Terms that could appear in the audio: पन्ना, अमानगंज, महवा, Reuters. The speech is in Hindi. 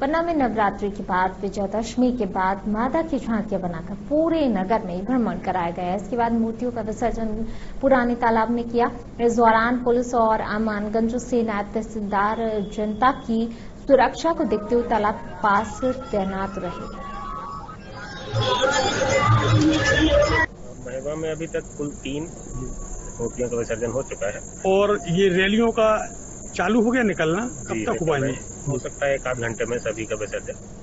पन्ना में नवरात्रि के बाद विजयादशमी के बाद माता की झांकियां बनाकर पूरे नगर में भ्रमण कराया गया। इसके बाद मूर्तियों का विसर्जन पुराने तालाब में किया। इस दौरान पुलिस और अमानगंज से नायब तहसीलदार जनता की सुरक्षा को देखते हुए तालाब पास तैनात रहे। महवा में अभी तक कुल 3 मूर्तियों का विसर्जन हो चुका है और ये रैलियों का चालू हो गया निकलना, कब तक हुआ है? हो सकता है एक आध घंटे में सभी का विसर्जन।